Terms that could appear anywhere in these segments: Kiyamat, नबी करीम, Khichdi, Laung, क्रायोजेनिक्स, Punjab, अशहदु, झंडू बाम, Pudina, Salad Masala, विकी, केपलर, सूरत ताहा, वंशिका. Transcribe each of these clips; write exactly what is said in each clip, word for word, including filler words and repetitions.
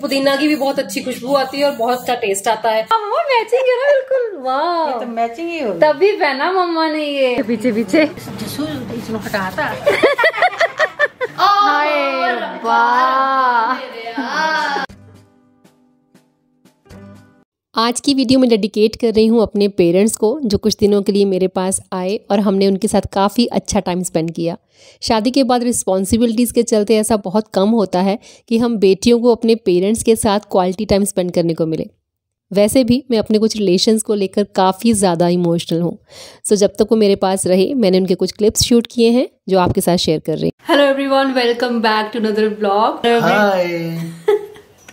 पुदीना की भी बहुत अच्छी खुशबू आती है और बहुत अच्छा टेस्ट आता है। मम्मा मैचिंग है ना बिल्कुल, वाह ये तो मैचिंग ही हो, तभी पहना मम्मा ने ये पीछे पीछे हटाता। वाह आज की वीडियो मैं डेडिकेट कर रही हूँ अपने पेरेंट्स को जो कुछ दिनों के लिए मेरे पास आए और हमने उनके साथ काफ़ी अच्छा टाइम स्पेंड किया। शादी के बाद रिस्पॉन्सिबिलिटीज़ के चलते ऐसा बहुत कम होता है कि हम बेटियों को अपने पेरेंट्स के साथ क्वालिटी टाइम स्पेंड करने को मिले। वैसे भी मैं अपने कुछ रिलेशंस को लेकर काफ़ी ज़्यादा इमोशनल हूँ। सो जब तक वो मेरे पास रहे मैंने उनके कुछ क्लिप्स शूट किए हैं जो आपके साथ शेयर कर रही हूँ। Hello everyone, welcome back to another blog. Hi,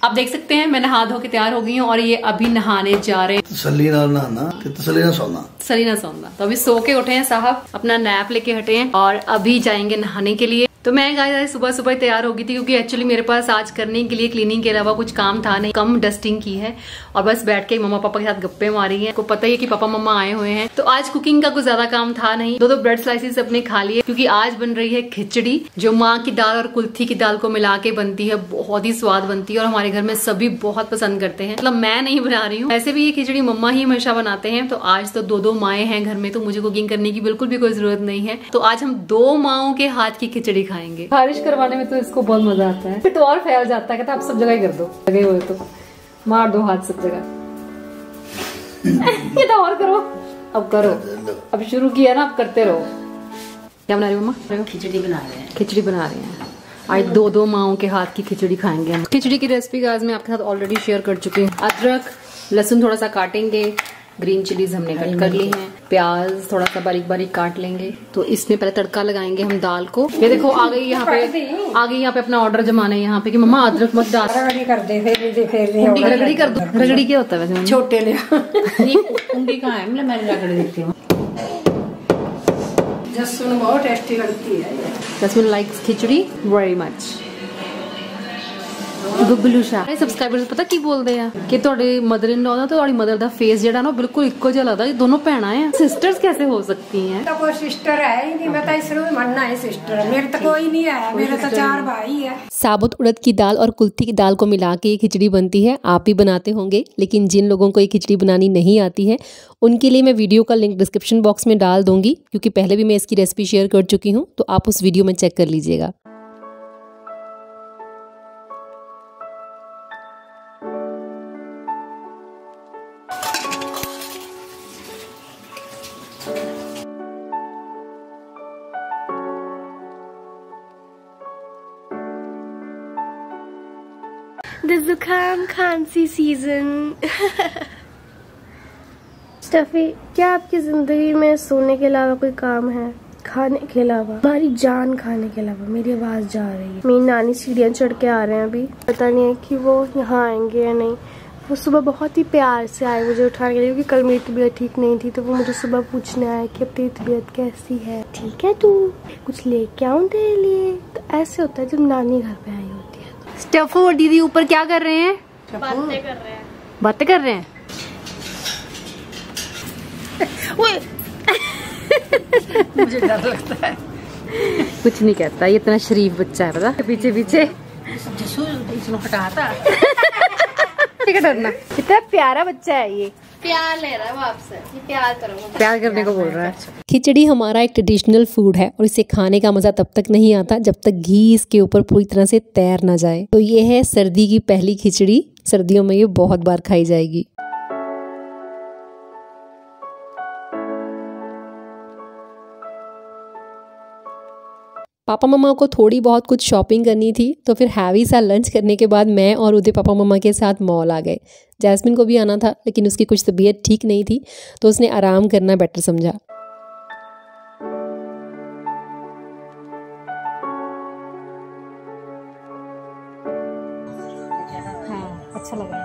आप देख सकते हैं मैं नहा धो के तैयार हो गई हूँ और ये अभी नहाने जा रहे हैं। तसल्ली ना नहाना कि तसल्ली ना सोना, तसल्ली ना सोना। तो अभी सो के उठे हैं साहब, अपना नैप लेके हटे हैं और अभी जाएंगे नहाने के लिए। तो मैं गाइस सुबह सुबह तैयार हो गई थी क्योंकि एक्चुअली मेरे पास आज करने के लिए क्लीनिंग के अलावा कुछ काम था नहीं। कम डस्टिंग की है और बस बैठ के मम्मा पापा के साथ गप्पे मारी हैं। को पता ही है कि पापा मम्मा आए हुए हैं। तो आज कुकिंग का कुछ ज्यादा काम था नहीं। दो दो ब्रेड स्लाइसेस अपने खा लिए क्योंकि आज बन रही है खिचड़ी जो माँ की दाल और कुल्थी की दाल को मिला के बनती है। बहुत ही स्वाद बनती है और हमारे घर में सभी बहुत पसंद करते हैं। मतलब मैं नहीं बना रही हूँ, वैसे भी ये खिचड़ी मम्मा ही हमेशा बनाते हैं। तो आज तो दो दो माएँ हैं घर में, तो मुझे कुकिंग करने की बिल्कुल भी कोई जरूरत नहीं है। तो आज हम दो माओं के हाथ की खिचड़ी खाएंगे। बारिश करवाने में तो इसको बहुत मजा आता है, फिर तो और फैल जाता है। कहता आप सब जगह ही कर दो, लगे हुए तो मार दो हाथ सब जगह। ये तो और करो, अब करो, अब शुरू किया ना, अब करते रहो। क्या बना रही हो मम्मा? खिचड़ी बना रहे हैं। खिचड़ी बना रहे हैं। आज दो दो माओं के हाथ की खिचड़ी खाएंगे हम। खिचड़ी की रेसिपी आज मैं आपके साथ ऑलरेडी शेयर कर चुकी हूँ। अदरक लहसुन थोड़ा सा काटेंगे, ग्रीन चिलीज हमने कट कर ली हैं, प्याज थोड़ा सा बारीक बारीक काट लेंगे। तो इसमें पहले तड़का लगाएंगे हम दाल को। ये देखो आ गई यहाँ पे, आ गई यहाँ पे अपना ऑर्डर जमाना है यहाँ पे कि मम्मा अदरक मत डाल, रगड़ी कर दे, रगड़ी कर दो। रगड़ी क्या होता है वैसे? छोटे ले कुंडी कहाँ है? मतलब मैंने रगड़ी देखती हूँ। लहसुन बहुत टेस्टी लगती है। लहसुन लाइक्स खिचड़ी वेरी मच। गुब्बलू शाह सब्सक्राइबर्स पता की बोलते हैं कि तुहाडे मदर इन लॉ दा ते तुहाडी मदर दा फेस जेड़ा ना बिल्कुल इक्को जिहा लगदा। दोनों भैणां है, सिस्टर्स कैसे हो सकती हैं? तो कोई सिस्टर है ही नहीं, मैं तो इसलिए मानना है सिस्टर। मेरे तो कोई नहीं है, मेरे तो चार भाई है। साबुत उड़द की दाल और कुल्थी की दाल को मिला के ये खिचड़ी बनती है। आप भी बनाते होंगे, लेकिन जिन लोगों को ये खिचड़ी बनानी नहीं आती है उनके लिए मैं वीडियो का लिंक डिस्क्रिप्शन बॉक्स में डाल दूंगी क्योंकि पहले भी मैं इसकी रेसिपी शेयर कर चुकी हूँ, तो आप उस वीडियो में चेक कर लीजिएगा। This जुकाम खांसी सीजन स्टफी, क्या आपकी जिंदगी में सोने के अलावा कोई काम है? खाने के अलावा, हमारी जान खाने के अलावा। मेरी आवाज जा रही है, मेरी नानी सीढ़ियाँ चढ़ के आ रहे हैं। अभी पता नहीं है कि वो यहाँ आएंगे या नहीं। वो सुबह बहुत ही प्यार से आए मुझे उठाने के लिए क्योंकि कल मेरी तबीयत ठीक नहीं थी, तो वो मुझे सुबह पूछने आया कि अब तेरी तबीयत कैसी है, ठीक है तू, कुछ लेके आऊँ तेरे लिए। तो ऐसे होता है जब नानी घर पे आई होती है। तो स्टफू और दीदी ऊपर क्या कर रहे हैं? बातें कर रहे हैं, बातें कर रहे हैं। मुझे डर लगता है। कुछ नहीं कहता, ये इतना शरीफ बच्चा है। पता पीछे पीछे हटाता डरना। कितना प्यारा बच्चा है ये, प्यार ले रहा है वो आपसे, ये प्यार करो, प्यार करने को बोल रहा है। खिचड़ी हमारा एक ट्रेडिशनल फूड है और इसे खाने का मजा तब तक नहीं आता जब तक घी इसके ऊपर पूरी तरह से तैर ना जाए। तो ये है सर्दी की पहली खिचड़ी, सर्दियों में ये बहुत बार खाई जाएगी। पापा मम्मा को थोड़ी बहुत कुछ शॉपिंग करनी थी, तो फिर हैवी सा लंच करने के बाद मैं और उदय पापा मम्मा के साथ मॉल आ गए। जैस्मिन को भी आना था लेकिन उसकी कुछ तबीयत ठीक नहीं थी, तो उसने आराम करना बेटर समझा। हाँ, अच्छा लगा।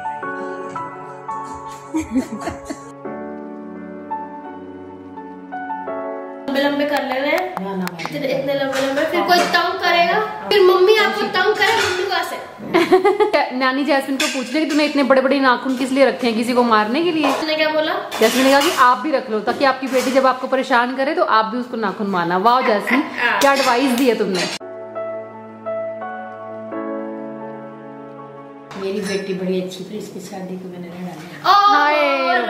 लंबे कर ले रहे हैं, फिर इतने लंबे लंबे, फिर कोई तंग करेगा, फिर मम्मी आपको तंग करे, मम्मी को ऐसे। नानी जैस्मिन को पूछ ले कि तुमने इतने बड़े बड़े नाखून किस लिए रखे हैं? किसी को मारने के लिए? उसने क्या बोला? जैस्मिन ने कहा कि आप भी रख लो ताकि आपकी बेटी जब आपको परेशान करे तो आप भी उसको नाखून मारना। वाह जैस्मिन, क्या एडवाइस दी है तुमने। मेरी बेटी बड़ी अच्छी थी, इसकी शादी को मैंने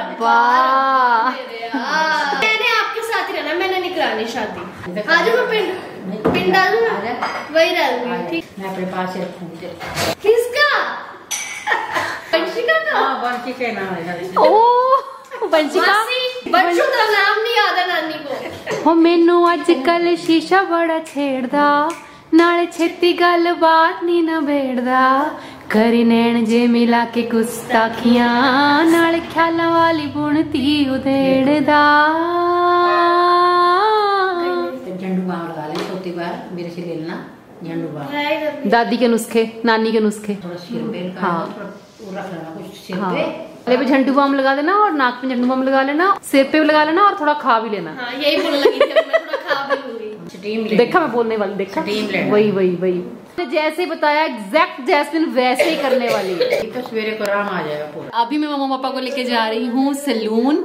मैंने आपके साथ ही रहना, मैंने नहीं करानी शादी। आज मैं पिंड पिंड डालू वही डालूंगी, मैं अपने पास रखूंगी। किसका? वंशिका का। हाँ वंशिका का नाम है। ओह वंशिका, बच्चों का नाम नहीं आता नानी को। ओ मेनू आजकल शीशा बड़ा छेड़दा, नाले छेती गल बात नी ना बेड़दा, करी नैन जे मिला के गुस्ताखियां, नाले ख्याल वाली बुनती उधेड़दा। झंडू बांह लगा ले, चौथी बार मेरे से ले लेना झंडू बांह। दादी के नुस्खे, नानी के नुस्खे। हाँ भी झंडू बाम लगा देना और नाक में झंडू बाम लगा लेना, सिर पे लगा लेना और थोड़ा खा भी लेना। हाँ, यही बोलने लगी थी, मैं थोड़ा खा भी लूंगी। देखा मैं बोलने वाली, देखा वही वही वही जैसे बताया एग्जैक्ट जैस्मिन वैसे ही करने वाली है। तो सवेरे को आराम आ जाएगा पूरा। अभी मैं मम्मा पापा को लेके जा रही हूँ सैलून।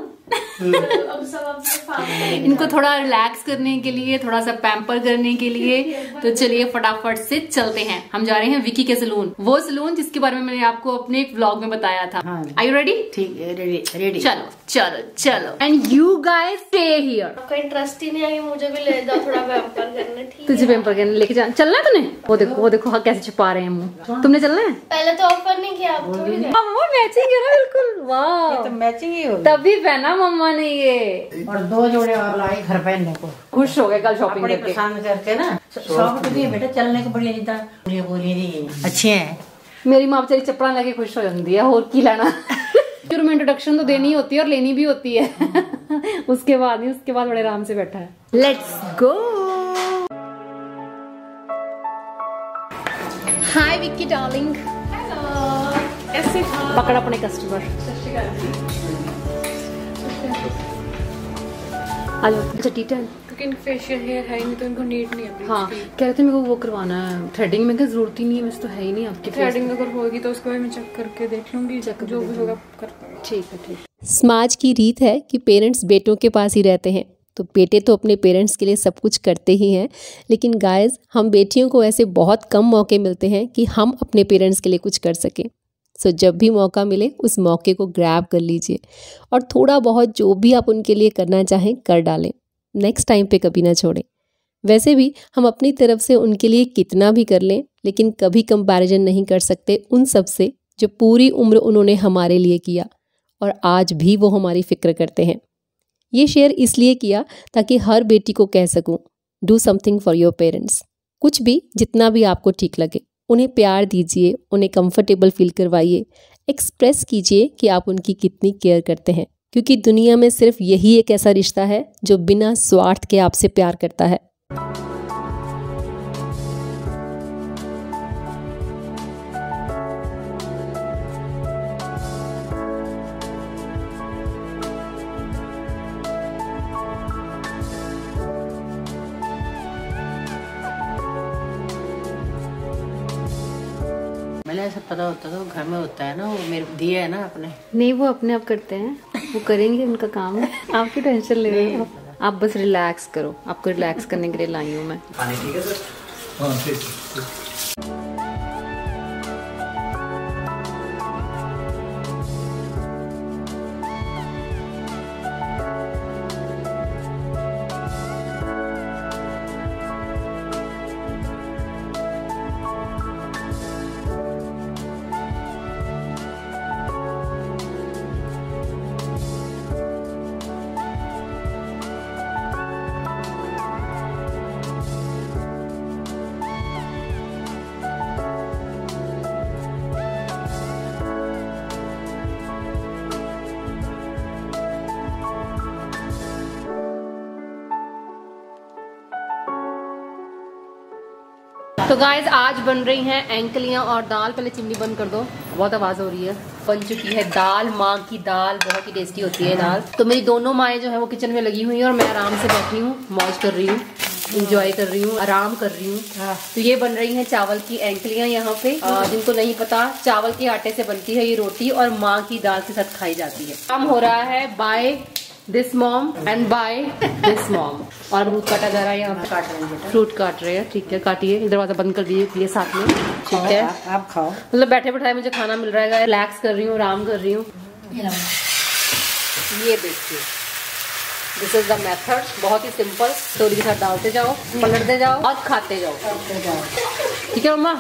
इनको थोड़ा रिलैक्स करने के लिए, थोड़ा सा पैम्पर करने के लिए। तो चलिए फटाफट से चलते हैं, हम जा रहे हैं विकी के सलून, वो सलून जिसके बारे में मैंने आपको अपने एक व्लॉग में बताया था। Are you ready? ठीक है, रेडी रेडी। चलो चलो चलो and you guys stay here. आपका इंटरेस्ट ही नहीं आया, मुझे भी ले जाओ थोड़ा पैम्पर करने। ठीक, तुझे पैम्पर करने लेके जाना। चलना है तूने? वो देखो वो देखो कैसे छुपा रहे हैं मुँह। तुमने चलना है? पहले तो ऑफर नहीं किया बिल्कुल। वाह मैचिंग ही हो, तभी पहना मम्मा ने ये। और दो जोड़े और लाई घर पहनने को। खुश हो गए कल शॉपिंग करके, पसंद करके ना। शॉप तो बेटा चलने को बढ़िया जीता, बोलिए बोलिए अच्छे हैं। मेरी माँ बेचारी चपड़ा लगे खुश हो जाती है, और की लाना। शुरू में इंट्रोडक्शन तो देनी होती है और लेनी भी होती है। उसके बाद ही उसके बाद बड़े आराम से बैठा है। Let's go. Hi Vicky darling, कैसे पकड़ अपने कस्टमर। अच्छा टीटा क्योंकि फेशियल हेयर है नहीं तो इनको नीड नहीं है। हाँ कह रहे थे मेरे को वो करवाना है थ्रेडिंग में, क्या जरूरत ही नहीं है, वैसे तो है ही नहीं आपकी थ्रेडिंग। अगर होगी तो उसको मैं चेक करके देख लूंगी, चेक जो भी होगा कर पाऊंगी। ठीक है ठीक। समाज की रीत है कि पेरेंट्स बेटों के पास ही रहते हैं, तो बेटे तो अपने पेरेंट्स के लिए सब कुछ करते ही हैं, लेकिन गाइस हम बेटियों को ऐसे बहुत कम मौके मिलते हैं कि हम अपने पेरेंट्स के लिए कुछ कर सकें। सो so, जब भी मौका मिले उस मौके को ग्रैब कर लीजिए और थोड़ा बहुत जो भी आप उनके लिए करना चाहें कर डालें, नेक्स्ट टाइम पे कभी ना छोड़ें। वैसे भी हम अपनी तरफ से उनके लिए कितना भी कर लें, लेकिन कभी कंपैरिजन नहीं कर सकते उन सब से जो पूरी उम्र उन्होंने हमारे लिए किया और आज भी वो हमारी फ़िक्र करते हैं। ये शेयर इसलिए किया ताकि हर बेटी को कह सकूँ do something for your parents. कुछ भी, जितना भी आपको ठीक लगे, उन्हें प्यार दीजिए, उन्हें कंफर्टेबल फील करवाइए, एक्सप्रेस कीजिए कि आप उनकी कितनी केयर करते हैं, क्योंकि दुनिया में सिर्फ यही एक ऐसा रिश्ता है जो बिना स्वार्थ के आपसे प्यार करता है। सब पता होता तो घर में होता है ना, वो मेरे दिए है ना आपने। नहीं वो अपने आप करते हैं, वो करेंगे, उनका काम है। आप क्यों टेंशन ले रहे हो? आप बस रिलैक्स करो, आपको रिलैक्स करने के लिए लाई हूँ मैं। पानी ठीक है सर? हाँ ठीक है। तो गाइज आज बन रही हैं एंकलियाँ और दाल। पहले चिमनी बंद कर दो, बहुत आवाज़ हो रही है। बन चुकी है दाल, माँ की दाल, बहुत ही टेस्टी होती है दाल। तो मेरी दोनों माएँ जो है वो किचन में लगी हुई हैं और मैं आराम से बैठी हूँ, मौज कर रही हूँ, इंजॉय कर रही हूँ, आराम कर रही हूँ। तो ये बन रही हैं चावल की एंकलियाँ। यहाँ पे जिनको नहीं पता, चावल के आटे से बनती है ये रोटी और माँ की दाल के साथ खाई जाती है। काम हो रहा है by this mom and by this mom. और अमरूद काटा जा रहा है यहाँ पे, काट रहे हैं, फ्रूट काट रहे हैं। ठीक है, काटिए, दरवाजा बंद कर दीजिए साथ में। ठीक है, आप खाओ। मतलब बैठे बैठाए मुझे खाना मिल रहा है, रिलैक्स कर रही हूँ, आराम कर रही हूँ। ये देखिए, दिस इज द मेथड, बहुत ही सिंपल। तोरी के साथ डालते जाओ, पलटते जाओ और खाते जाओ। ठीक है मम्मा,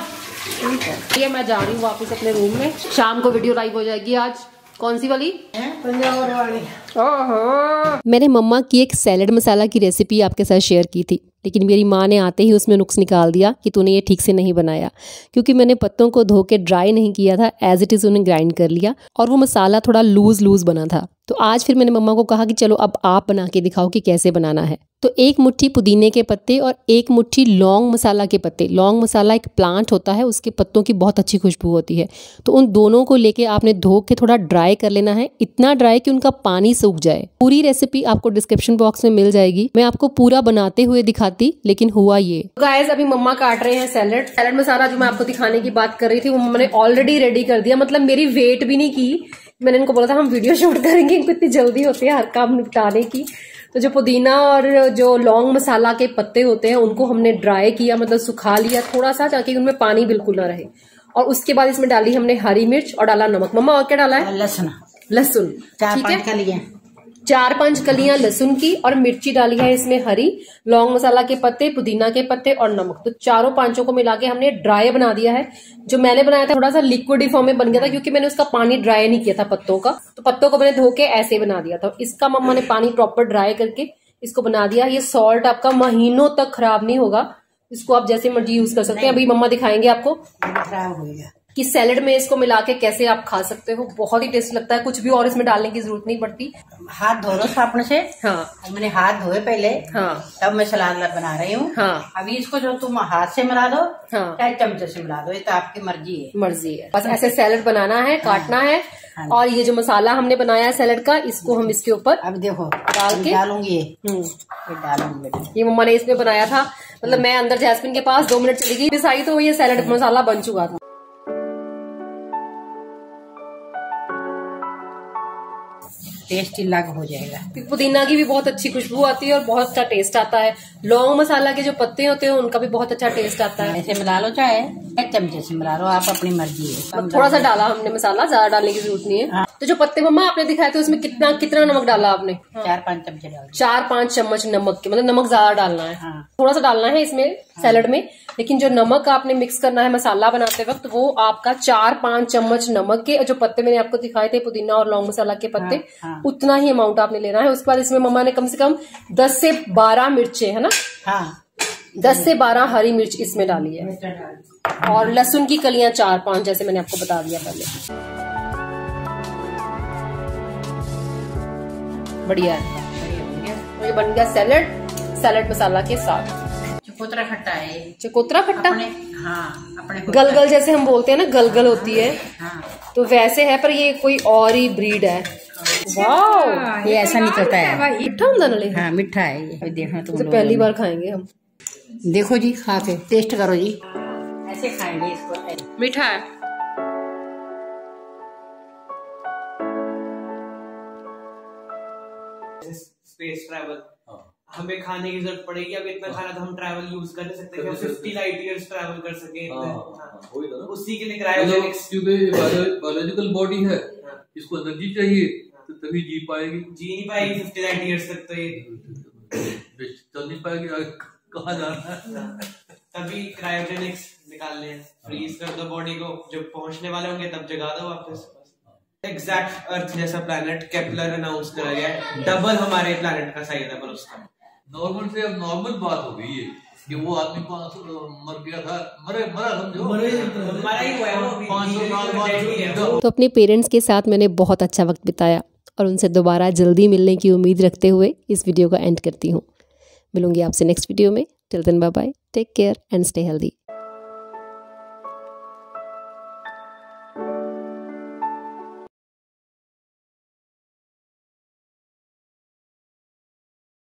ठीक है। ये मैं जा रही हूँ वापस अपने रूम में। शाम को वीडियो लाइव हो जाएगी। आज कौन सी वाली? पंजाब वाली। ओहो, मैंने मम्मा की एक सैलड मसाला की रेसिपी आपके साथ शेयर की थी, लेकिन मेरी माँ ने आते ही उसमें नुक्स निकाल दिया कि तूने ये ठीक से नहीं बनाया, क्योंकि मैंने पत्तों को धो के ड्राई नहीं किया था, एज इट इज़ उन्हें ग्राइंड कर लिया और वो मसाला थोड़ा लूज लूज बना था। तो आज फिर मैंने मम्मा को कहा कि चलो अब आप बना के दिखाओ कि कैसे बनाना है। तो एक मुट्ठी पुदीने के पत्ते और एक मुट्ठी लौंग मसाला के पत्ते, लौंग मसाला एक प्लांट होता है, उसके पत्तों की बहुत अच्छी खुशबू होती है। तो उन दोनों को लेके आपने धो के थोड़ा ड्राई कर लेना है, इतना ड्राई कि उनका पानी सूख जाए। पूरी रेसिपी आपको डिस्क्रिप्शन बॉक्स में मिल जाएगी, मैं आपको पूरा बनाते हुए दिखाती, लेकिन हुआ ये। गाइस, अभी मम्मा काट रहे हैं सैलेड। सैलेड मसाला जो मैं आपको दिखाने की बात कर रही थी वो मम्मा ने ऑलरेडी रेडी कर दिया। मतलब मेरी वेट भी नहीं की, मैंने इनको बोला था हम वीडियो शूट करेंगे, इनको इतनी जल्दी होती है हर काम निपटाने की। तो जो पुदीना और जो लौंग मसाला के पत्ते होते हैं उनको हमने ड्राई किया, मतलब सुखा लिया थोड़ा सा, ताकि उनमें पानी बिल्कुल ना रहे। और उसके बाद इसमें डाली हमने हरी मिर्च और डाला नमक। मम्मा और क्या डाला है? लहसुन। लहसुन ठीक है, चार पांच कलियां लहसुन की और मिर्ची डाली है इसमें हरी, लौंग मसाला के पत्ते, पुदीना के पत्ते और नमक। तो चारों पांचों को मिला के हमने ड्राई बना दिया है। जो मैंने बनाया था थोड़ा सा लिक्विड फॉर्म में बन गया था, क्योंकि मैंने उसका पानी ड्राई नहीं किया था पत्तों का। तो पत्तों को मैंने धो के ऐसे बना दिया था, इसका मम्मा ने पानी प्रॉपर ड्राई करके इसको बना दिया। ये सॉल्ट आपका महीनों तक खराब नहीं होगा, इसको आप जैसे मर्जी यूज कर सकते हैं। अभी मम्मा दिखाएंगे आपको खराब हो गया कि सैलेड में इसको मिला के कैसे आप खा सकते हो। बहुत ही टेस्टी लगता है, कुछ भी और इसमें डालने की जरूरत नहीं पड़ती। हाथ धो लो साबुन से। हाँ, मैंने हाथ धोए पहले। हाँ, तब मैं सलाद बना रही हूँ। हाँ, अभी इसको जो तुम हाथ से मिला दो, हाँ, चाहे चमचे से मिला दो, ये तो आपकी मर्जी है। मर्जी है, बस ऐसे सैलेड बनाना है, काटना है। हाँ, और ये जो मसाला हमने बनाया है सैलेड का, इसको हम इसके ऊपर अब देखो डाल के डालूंगी। डालूंगी ये मम्मा ने इसमें बनाया था। मतलब मैं अंदर जैस्मिन के पास दो मिनट चली गई, मिस आई तो ये सैलेड मसाला बन चुका था। टेस्ट अलग हो जाएगा। पुदीना की भी बहुत अच्छी खुशबू आती है और बहुत अच्छा टेस्ट आता है। लौंग मसाला के जो पत्ते होते हैं उनका भी बहुत अच्छा टेस्ट आता है। ऐसे मिला लो, चाहे चमचे से मिला लो, आप अपनी मर्जी है। तो थोड़ा सा डाला हमने मसाला, ज्यादा डालने की जरूरत नहीं है। हाँ। तो जो पत्ते मम्मा आपने दिखाए थे उसमें कितना कितना नमक डाला आपने? हाँ। चार पाँच चमचे डाला। चार पाँच चम्मच नमक के, मतलब नमक ज्यादा डालना है। हाँ। थोड़ा सा डालना है इसमें सैलेड में, लेकिन जो नमक आपने मिक्स करना है मसाला बनाते वक्त वो आपका चार पाँच चम्मच नमक के, जो पत्ते मैंने आपको दिखाए थे पुदीना और लौंग मसाला के पत्ते, उतना ही अमाउंट आपने लेना है। उसके बाद इसमें मम्मा ने कम से कम दस से बारह मिर्चे, है ना? हाँ, दस से बारह हरी मिर्च इसमें डाली है और लहसुन की कलियां चार पांच, जैसे मैंने आपको बता दिया पहले। बढ़िया है, तो ये बन गया सैलेड, सैलेड मसाला के साथ। चकोतरा खट्टा है, चकोतरा खट्टा। हाँ, अपने गलगल, जैसे हम बोलते हैं ना गलगल होती है, तो वैसे है, पर ये कोई और ही ब्रीड है। वाह, ये ऐसा निकलता है, मिठा होता है। हाँ, मिठा है ये, देखना तुम लोग, पहली बार खाएंगे हम। देखो जी, खा के टेस्ट करो जी, ऐसे खाएंगे इसको, मिठा है। स्पेस ट्रैवल हमें खाने की जरूरत पड़ेगी। अब इतना खाना तो हम ट्रैवल यूज कर नहीं सकते, पचास लाइट ईयर्स ट्रैवल कर सके, उसी के लिए क्रायोजेनिक बायोलॉजिकल बॉडी है, इसको एनर्जी चाहिए तो तभी जी पाएगी, जी नहीं पाएगी पचास लाइट ईयर्स तक, तो ये चल नहीं पाएगी। कहा जाना तभी क्रायोजेनिक्स निकालने हैं, फ्रीज कर दो बॉडी को, जब पहुंचने वाले होंगे तब जगा दो वापस। एग्जैक्ट अर्थ जैसा प्लैनेट केपलर अनाउंस करा गया है, डबल हमारे प्लैनेट का साइज है। पर उसका नॉर्मल से अब नॉर्मल बात हो गई है कि वो आदमी मर गया था, मरे मरा समझो, मरा ही हुआ है, पाँच सौ साल बाद। तो अपने पेरेंट्स के साथ मैंने बहुत अच्छा वक्त बिताया और उनसे दोबारा जल्दी मिलने की उम्मीद रखते हुए इस वीडियो का एंड करती हूँ। मिलूंगी आपसे नेक्स्ट वीडियो में। Till then bye bye, take care and stay healthy.